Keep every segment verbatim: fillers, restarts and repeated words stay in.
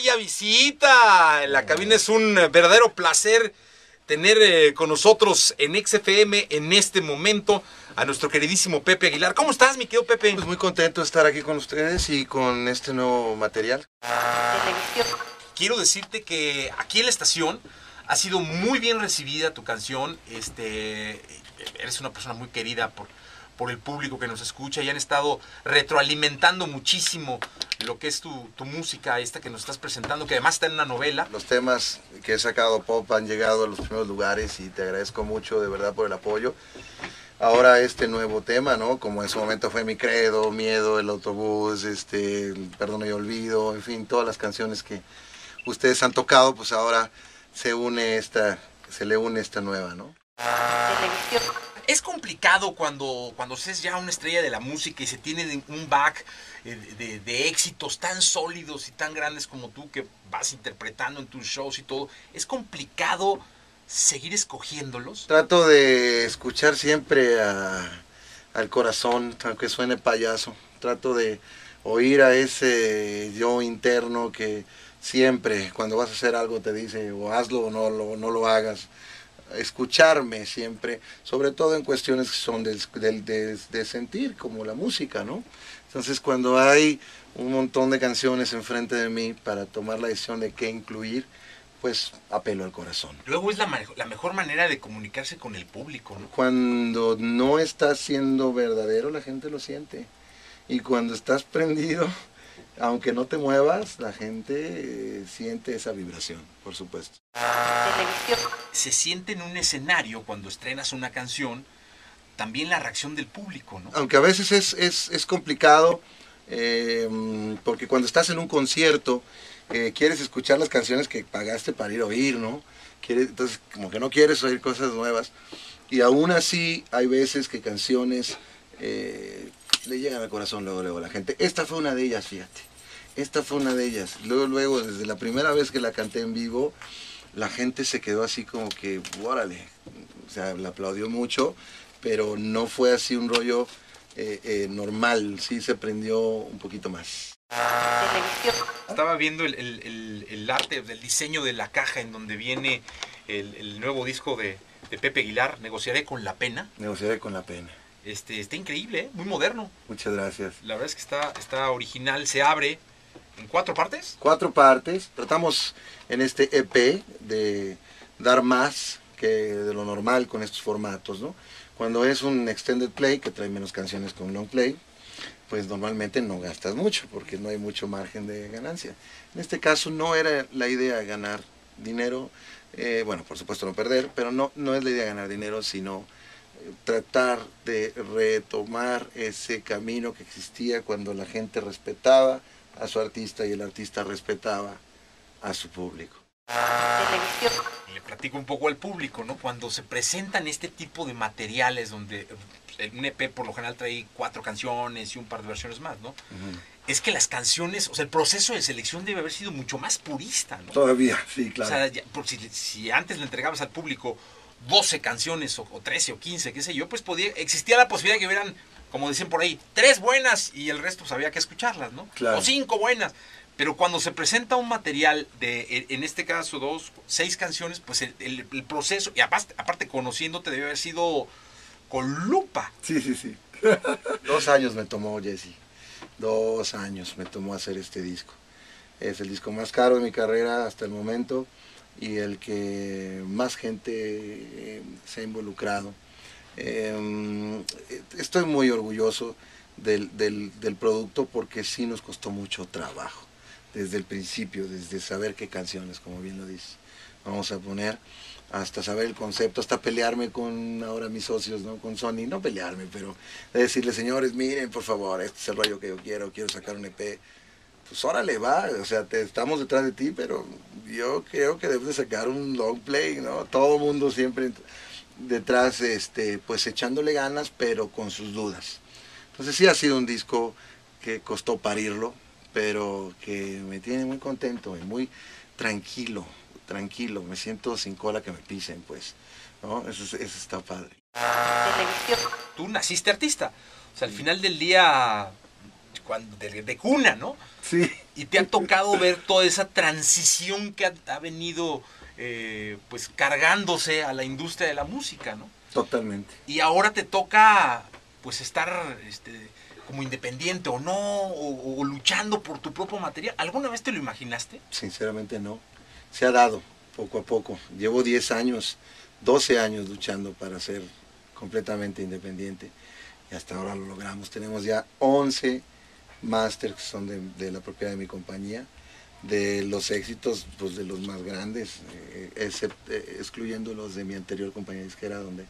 Vaya visita. La cabina es un verdadero placer tener eh, con nosotros en X F M en este momento a nuestro queridísimo Pepe Aguilar. ¿Cómo estás, mi querido Pepe? Pues muy contento de estar aquí con ustedes y con este nuevo material. Quiero decirte que aquí en la estación ha sido muy bien recibida tu canción. Este, eres una persona muy querida por, por el público que nos escucha y han estado retroalimentando muchísimo lo que es tu, tu música, esta que nos estás presentando, que además está en una novela. Los temas que he sacado pop han llegado a los primeros lugares y te agradezco mucho de verdad por el apoyo. Ahora este nuevo tema, ¿no? Como en su momento fue Mi Credo, Miedo, El Autobús, este, Perdón y Olvido, en fin, todas las canciones que ustedes han tocado, pues ahora se une esta, se le une esta nueva, ¿no? Es complicado cuando, cuando se es ya una estrella de la música y se tiene un back de, de, de éxitos tan sólidos y tan grandes como tú que vas interpretando en tus shows y todo. Es complicado seguir escogiéndolos. Trato de escuchar siempre a, al corazón, aunque suene payaso. Trato de oír a ese yo interno que siempre cuando vas a hacer algo te dice o hazlo o no lo, no lo hagas. Escucharme siempre, sobre todo en cuestiones que son de, de, de, de sentir, como la música, ¿no? Entonces cuando hay un montón de canciones enfrente de mí para tomar la decisión de qué incluir, pues apelo al corazón. Luego es la, la mejor manera de comunicarse con el público, ¿no? Cuando no estás siendo verdadero, la gente lo siente. Y cuando estás prendido, aunque no te muevas, la gente eh, siente esa vibración, por supuesto. Se siente en un escenario cuando estrenas una canción, también la reacción del público, ¿no? Aunque a veces es, es, es complicado, eh, porque cuando estás en un concierto, Eh, quieres escuchar las canciones que pagaste para ir a oír, ¿no? Quieres, entonces, como que no quieres oír cosas nuevas. Y aún así, hay veces que canciones eh, le llegan al corazón luego, luego a la gente. Esta fue una de ellas, fíjate. Esta fue una de ellas. Luego, luego, desde la primera vez que la canté en vivo, la gente se quedó así como que, órale. O sea, la aplaudió mucho, pero no fue así un rollo eh, eh, normal. Sí se prendió un poquito más. Estaba viendo el, el, el, el arte del diseño de la caja en donde viene el, el nuevo disco de, de Pepe Aguilar, Negociaré con la Pena. Negociaré con la Pena. Este, está increíble, ¿eh? Muy moderno. Muchas gracias. La verdad es que está, está original, se abre en cuatro partes. Cuatro partes. Tratamos en este E P de dar más que de lo normal con estos formatos, ¿no? Cuando es un extended play, que trae menos canciones que un long play, pues normalmente no gastas mucho porque no hay mucho margen de ganancia. En este caso no era la idea ganar dinero, eh, bueno, por supuesto no perder, pero no, no es la idea ganar dinero, sino eh, tratar de retomar ese camino que existía cuando la gente respetaba a su artista y el artista respetaba a su público. Le platico un poco al público, ¿no? Cuando se presentan este tipo de materiales donde un E P por lo general trae cuatro canciones y un par de versiones más, ¿no? Uh-huh. Es que las canciones, o sea, el proceso de selección debe haber sido mucho más purista, ¿no? Todavía, sí, claro. O sea, ya, por si, si antes le entregabas al público doce canciones o, o trece o quince, qué sé yo, pues podía, existía la posibilidad de que hubieran, como dicen por ahí, tres buenas y el resto sabía que escucharlas, ¿no? Claro. O cinco buenas. Pero cuando se presenta un material de, en este caso, dos, seis canciones, pues el, el, el proceso, y aparte, aparte conociéndote, debe haber sido con lupa. Sí, sí, sí. Dos años me tomó, Jesse. Dos años me tomó hacer este disco. Es el disco más caro de mi carrera hasta el momento y el que más gente eh, se ha involucrado. Eh, estoy muy orgulloso del, del, del producto porque sí nos costó mucho trabajo. Desde el principio, desde saber qué canciones, como bien lo dice, vamos a poner, hasta saber el concepto, hasta pelearme con ahora mis socios, ¿no? Con Sony, no pelearme, pero decirle, señores, miren, por favor, este es el rollo que yo quiero, quiero sacar un E P, pues órale, va, o sea, te, estamos detrás de ti, pero yo creo que debes de sacar un long play, ¿no? Todo el mundo siempre detrás, este, pues echándole ganas, pero con sus dudas. Entonces sí ha sido un disco que costó parirlo, pero que me tiene muy contento y muy tranquilo, tranquilo, me siento sin cola que me pisen, pues, ¿no? Eso, eso está padre. Tú naciste artista, o sea, al final del día, cuando, de, de cuna, ¿no? Sí. Y te ha tocado ver toda esa transición que ha, ha venido eh, pues cargándose a la industria de la música, ¿no? Totalmente. Y ahora te toca pues estar este, como independiente o no, o, o luchando por tu propio material. ¿Alguna vez te lo imaginaste? Sinceramente no. Se ha dado poco a poco. Llevo diez años, doce años luchando para ser completamente independiente. Y hasta ahora lo logramos. Tenemos ya once masters que son de, de la propiedad de mi compañía. De los éxitos, pues de los más grandes, eh, except, eh, excluyendo los de mi anterior compañía disquera, donde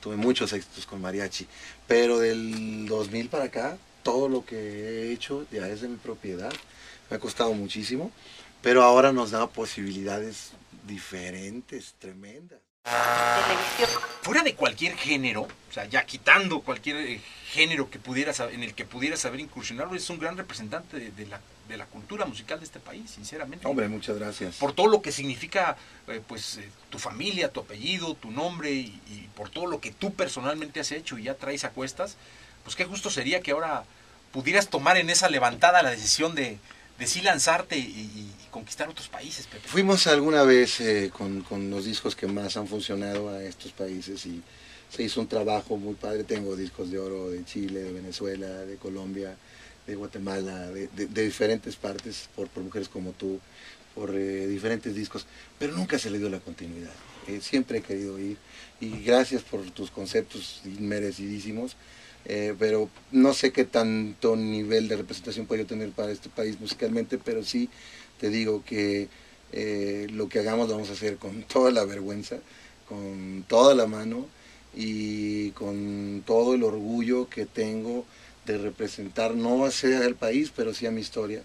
tuve muchos éxitos con mariachi. Pero del dos mil para acá, todo lo que he hecho ya es de mi propiedad. Me ha costado muchísimo, pero ahora nos da posibilidades diferentes, tremendas. Fuera de cualquier género, o sea, ya quitando cualquier género que pudieras, en el que pudieras haber incursionado, es un gran representante de, de, la, de la cultura musical de este país, sinceramente. Hombre, muchas gracias. Por todo lo que significa eh, pues, eh, tu familia, tu apellido, tu nombre y, y por todo lo que tú personalmente has hecho y ya traes a cuestas, pues qué justo sería que ahora pudieras tomar en esa levantada la decisión de... de sí lanzarte y, y conquistar otros países, Pepe. Fuimos alguna vez eh, con, con los discos que más han funcionado a estos países y se hizo un trabajo muy padre. Tengo discos de oro de Chile, de Venezuela, de Colombia, de Guatemala, de, de, de diferentes partes, por, por mujeres como tú, por eh, diferentes discos, pero nunca se le dio la continuidad. Eh, siempre he querido ir y gracias por tus conceptos merecidísimos. Eh, pero no sé qué tanto nivel de representación puedo tener para este país musicalmente, pero sí te digo que eh, lo que hagamos lo vamos a hacer con toda la vergüenza, con toda la mano y con todo el orgullo que tengo de representar, no a ser al país, pero sí a mi historia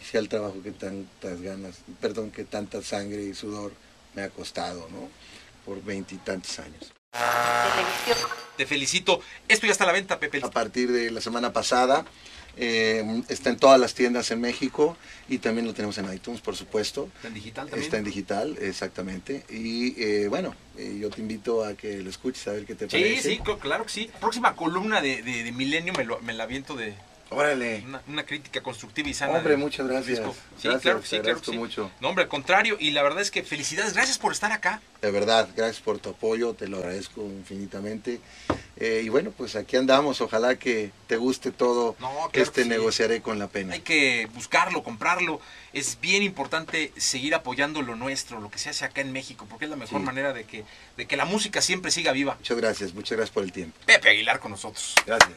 y sí al trabajo que tantas ganas, perdón, que tanta sangre y sudor me ha costado, ¿no? Por veintitantos años. Te felicito. Esto ya está a la venta, Pepe. A partir de la semana pasada eh, está en todas las tiendas en México y también lo tenemos en iTunes, por supuesto. Está en digital también. Está en digital, exactamente. Y eh, bueno, eh, yo te invito a que lo escuches, a ver qué te parece. Sí, sí, claro que sí. Próxima columna de, de, de Milenio me, lo, me la aviento de... Órale. Una, una crítica constructiva y sana. Hombre, muchas gracias. Sí, gracias, claro que sí, claro que sí. Mucho. No, hombre, al contrario, y la verdad es que felicidades, gracias por estar acá. De verdad, gracias por tu apoyo, te lo agradezco infinitamente. Eh, y bueno, pues aquí andamos, ojalá que te guste todo. No, claro este que sí. Negociaré con la pena. Hay que buscarlo, comprarlo. Es bien importante seguir apoyando lo nuestro, lo que se hace acá en México, porque es la mejor sí. manera de que, de que la música siempre siga viva. Muchas gracias, muchas gracias por el tiempo. Pepe Aguilar con nosotros. Gracias.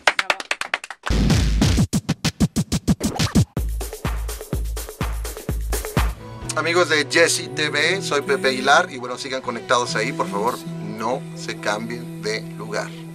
Amigos de Jesse T V, soy Pepe Aguilar y bueno, sigan conectados ahí, por favor, no se cambien de lugar.